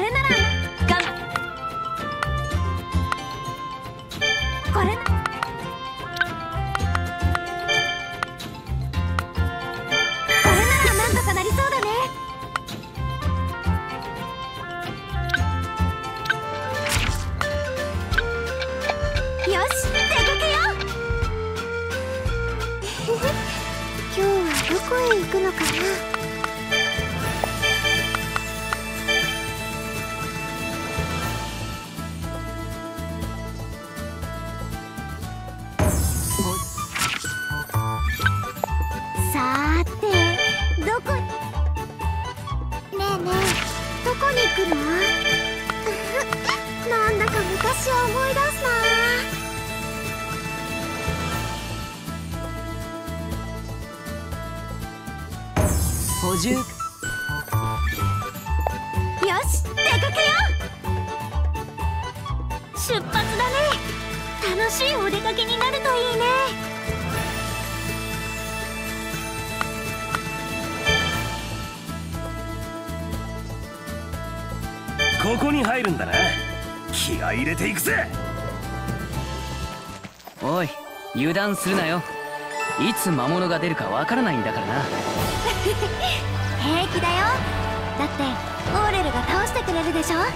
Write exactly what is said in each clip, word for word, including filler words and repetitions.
れならがんこれなこれならなんとかなりそうだね。よし、出かけよう今日はどこへ行くのかな。ごじゅう。よし、出かけよう。出発だね。楽しいお出かけになるといいね。ここに入るんだな。気合い入れていくぜ。おい、油断するなよ。いつ魔物が出るかわからないんだからな平気だよ。だってオーレルが倒してくれるでしょ。は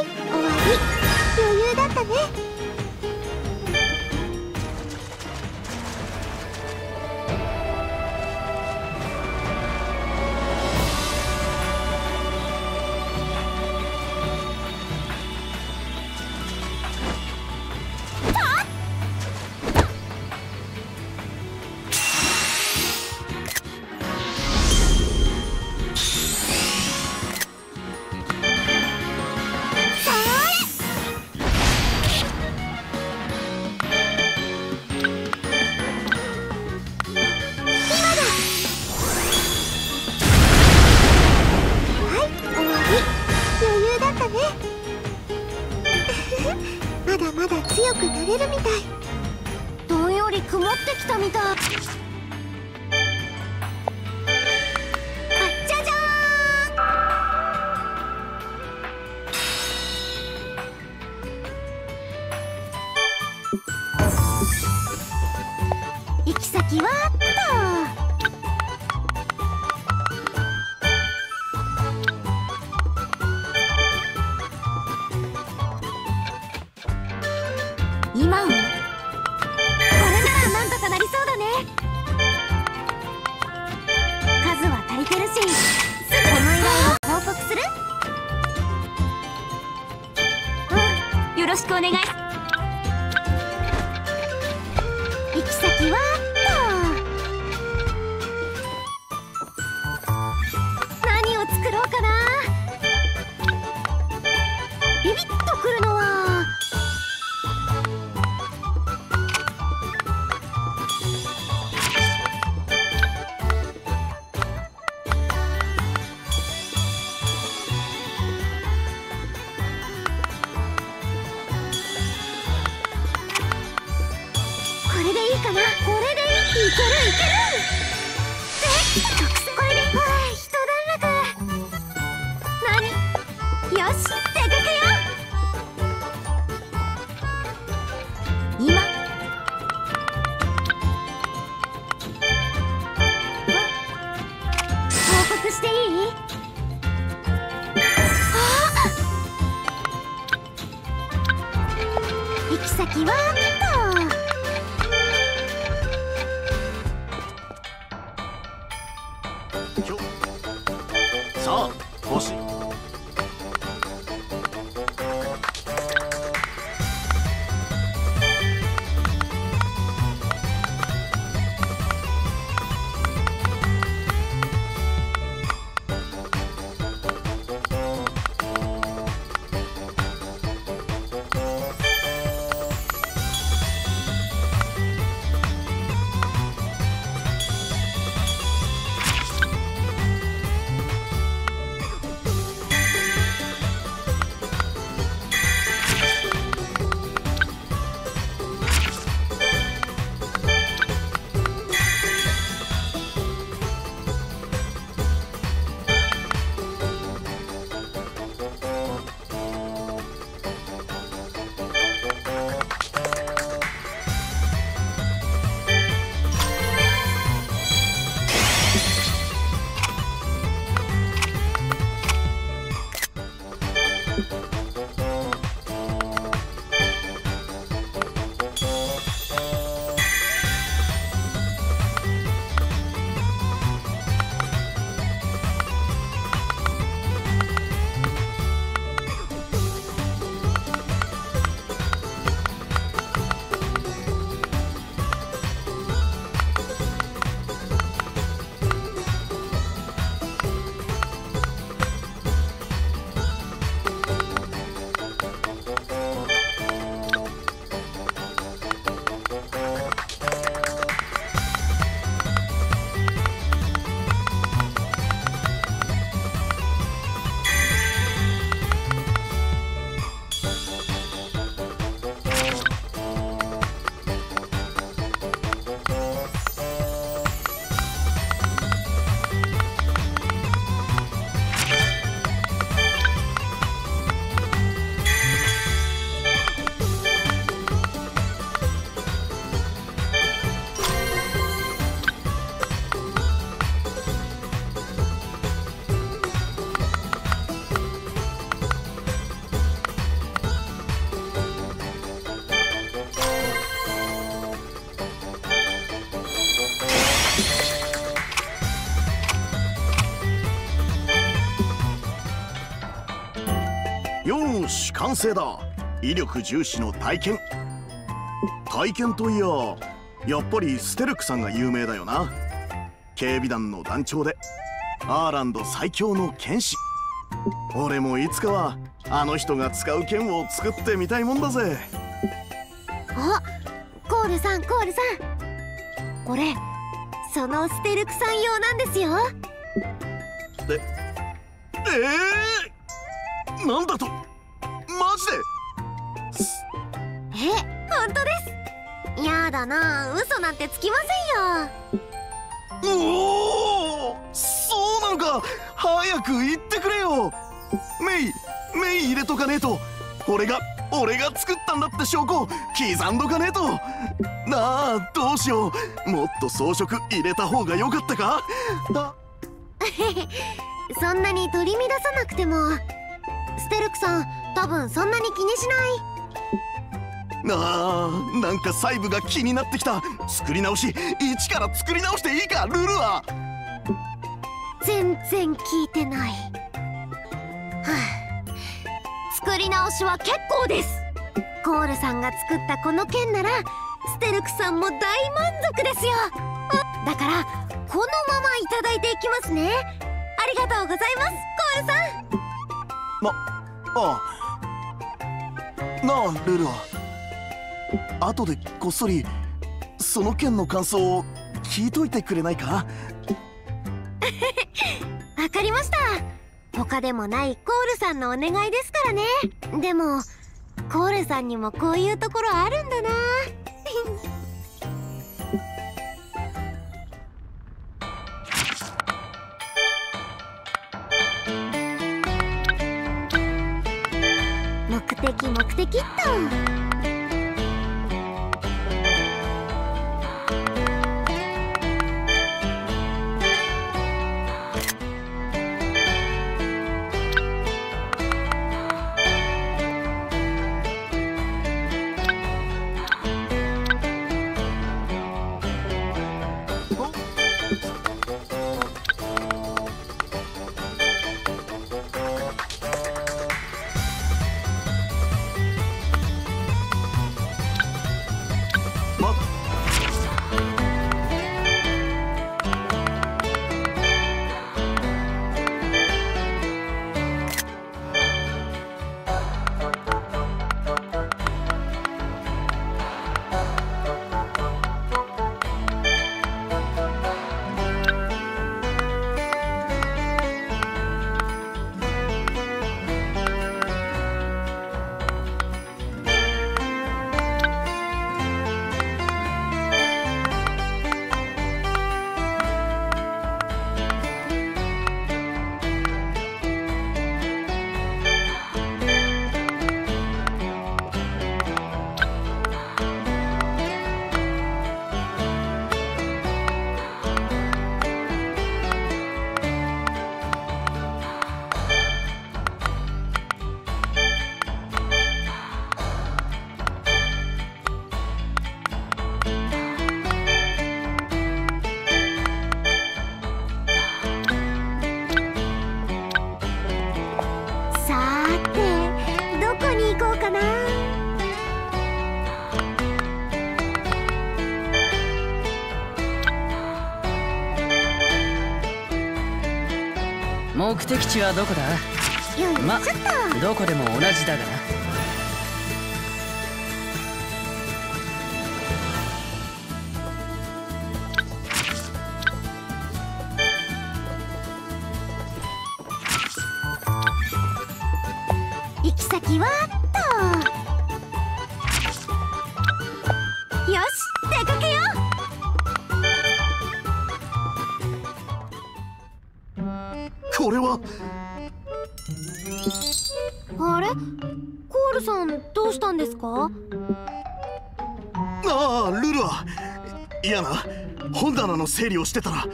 い、終わり。余裕だったね。完成だ。威力重視の体験。体験といややっぱりステルクさんが有名だよな。警備団の団長でアーランド最強の剣士。俺もいつかはあの人が使う剣を作ってみたいもんだぜ。あ、コールさんコールさん、これそのステルクさん用なんですよ。ええー、なんだと、マジで。え、本当です。やだな、嘘なんてつきませんよ。おお、そうなのか。早く言ってくれよ。メイメイ入れとかねえと、俺が俺が作ったんだって証拠刻んどかねえとな。あ、どうしよう、もっと装飾入れた方が良かったか。あそんなに取り乱さなくても。ステルクさん多分そんなに気にしないな。あ、なんか細部が気になってきた。作り直し、一から作り直していいか。ルルは全然聞いてない。はあ、作り直しは結構です。コールさんが作ったこの剣ならステルクさんも大満足ですよ。だからこのままいただいていきますね。ありがとうございますコールさん。ま、ああなあルルア、後でこっそりその剣の感想を聞いといてくれないか。わかりました。他でもないコールさんのお願いですからね。でもコールさんにもこういうところあるんだな。目的目的っと。目的地はどこだ？ま、どこでも同じだがな。整理をしてたら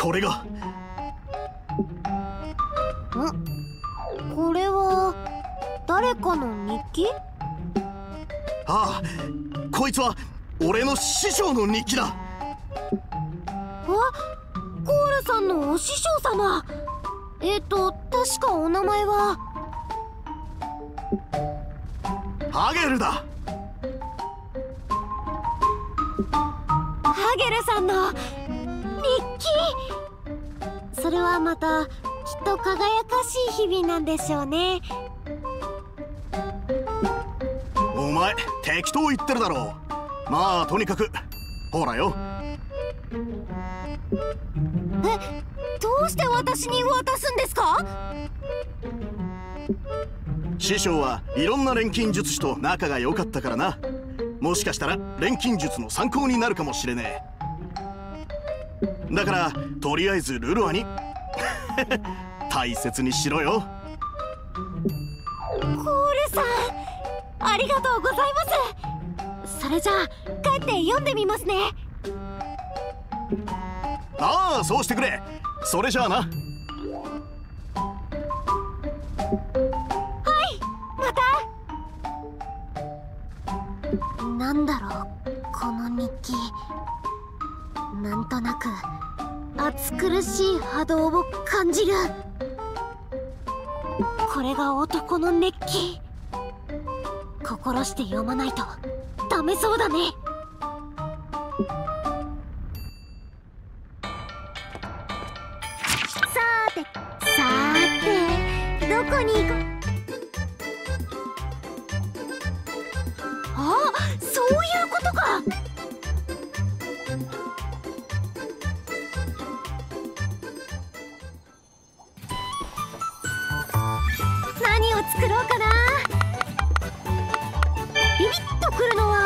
これが。ん？これは誰かの日記？ああ、こいつは俺の師匠の日記だ。あ、コールさんのお師匠様。えっと確かお名前は。ハゲルだ。ハゲルさんの日記、それはまたきっと輝かしい日々なんでしょうね。お前適当言ってるだろう。まあとにかくほらよ。え、どうして私に渡すんですか？師匠はいろんな錬金術師と仲が良かったからな。もしかしたら錬金術の参考になるかもしれねえ。だからとりあえずルロアに大切にしろよ。コールさん、ありがとうございます。それじゃあ帰って読んでみますね。ああ、そうしてくれ。それじゃあな。はい、また。なんだろうこの日記。なんとなく暑苦しい波動を感じる。これが男の熱気。心して読まないとダメそうだね。どこに行こう。あ、そういうことか。何を作ろうかな。ビビッとくるのは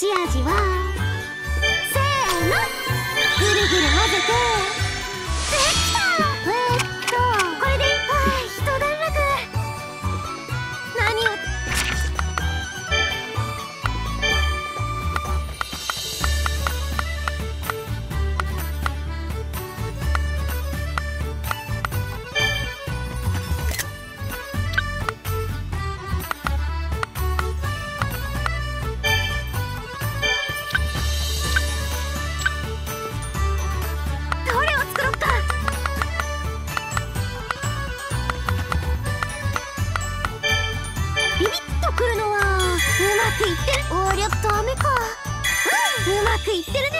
し味はせーのぐるぐる混ぜてできた。えーっとこれで一段落。何をうまくいってる。おりゃダメか。うん、うまくいってるね。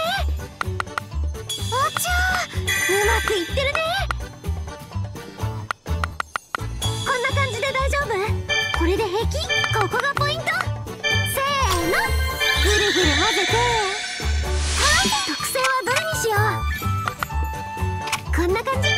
あちゃー、うまくいってるね。こんな感じで大丈夫。これで平気。ここがポイント。せーのぐるぐる混ぜて。特性はどれにしよう。こんな感じ。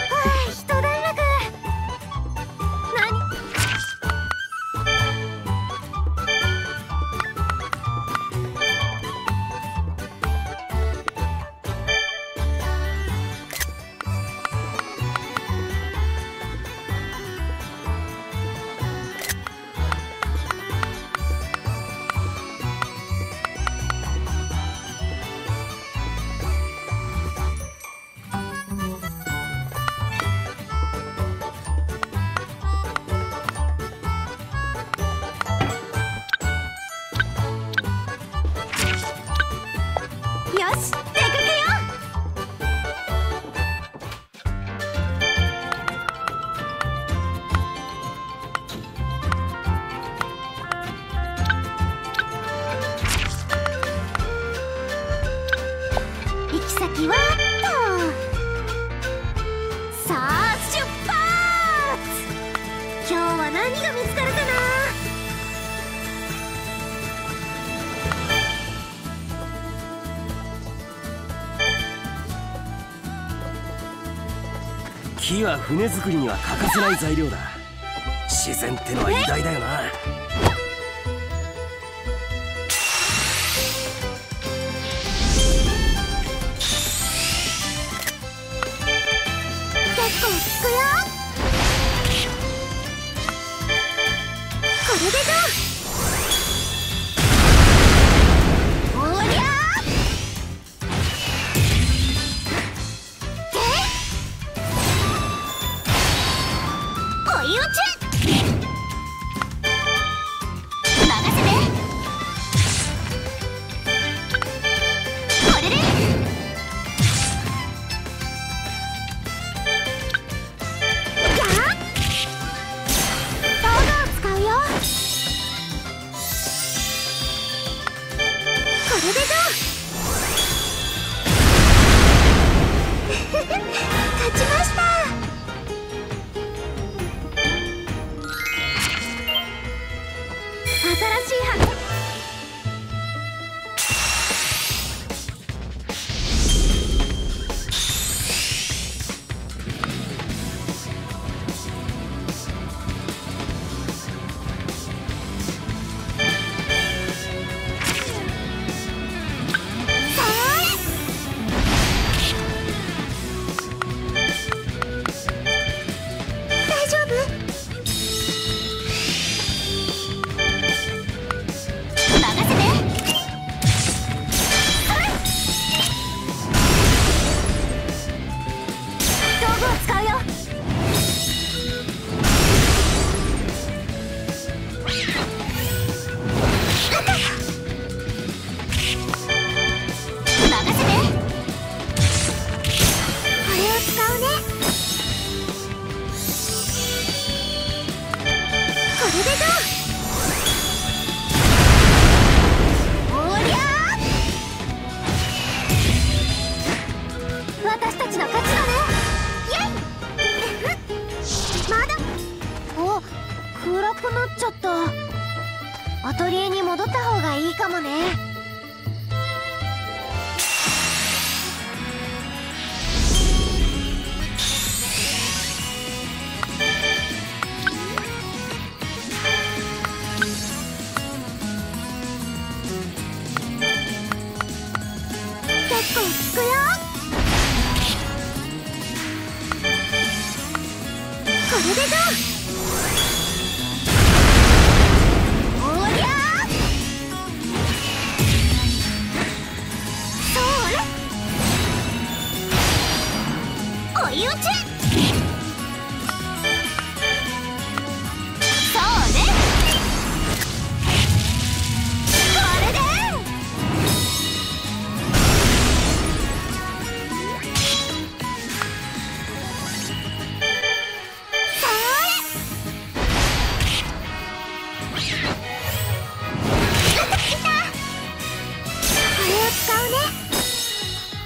先はとさあ出発。今日は何が見つかるかな。木は船作りには欠かせない材料だ。自然ってのは偉大だよな。これでどう？おりゃー！で！追い落ち！任せて！これで！これでどう？勝ちました。新しい箱。結構効くよ。これでどう？私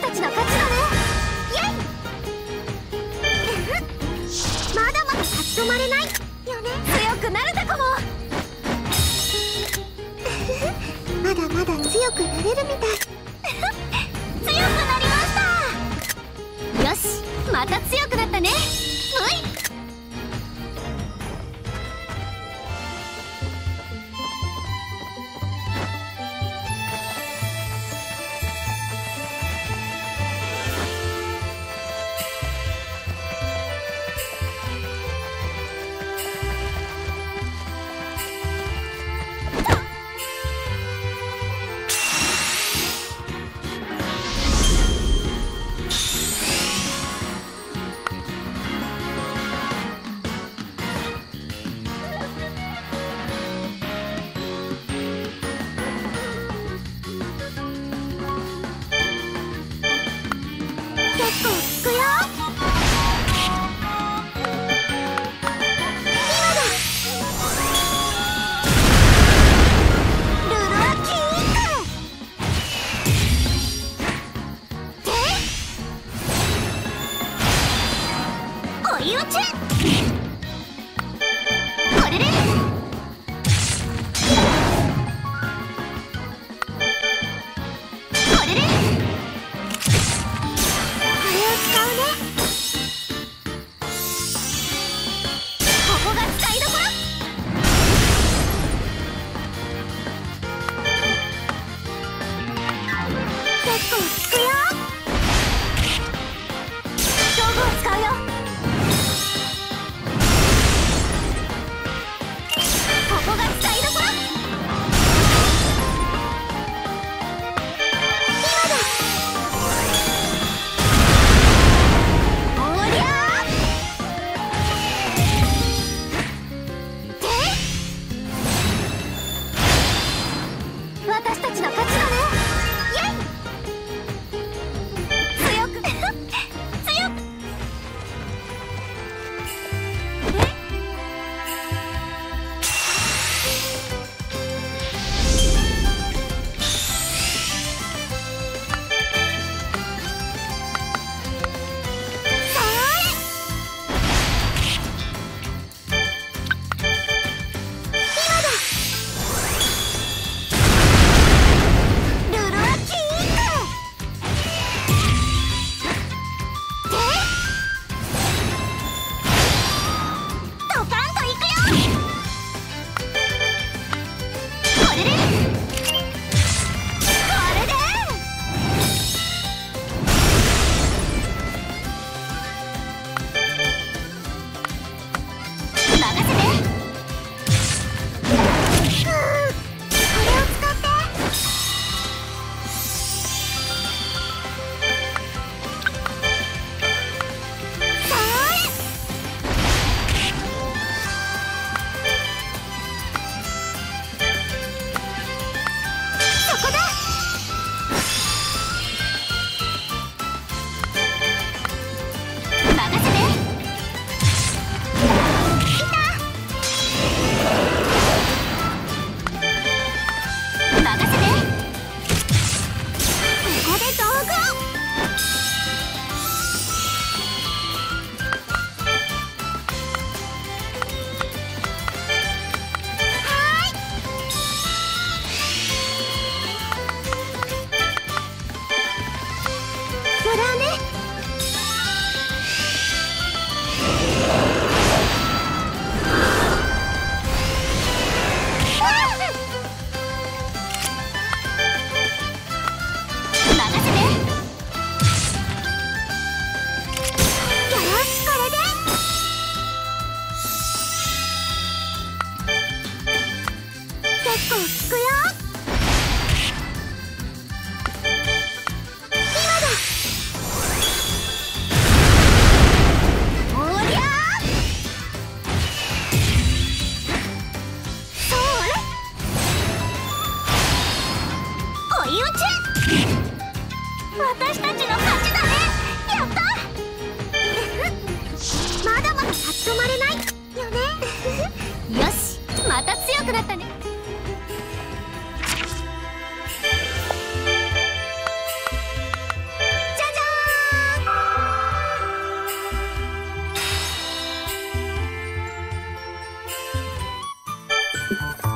たちの勝ちだね。イエイ！私たちの勝ちだね。やったまだまだ立ち止まれないよねよし、また強くなったね。じゃじゃーん。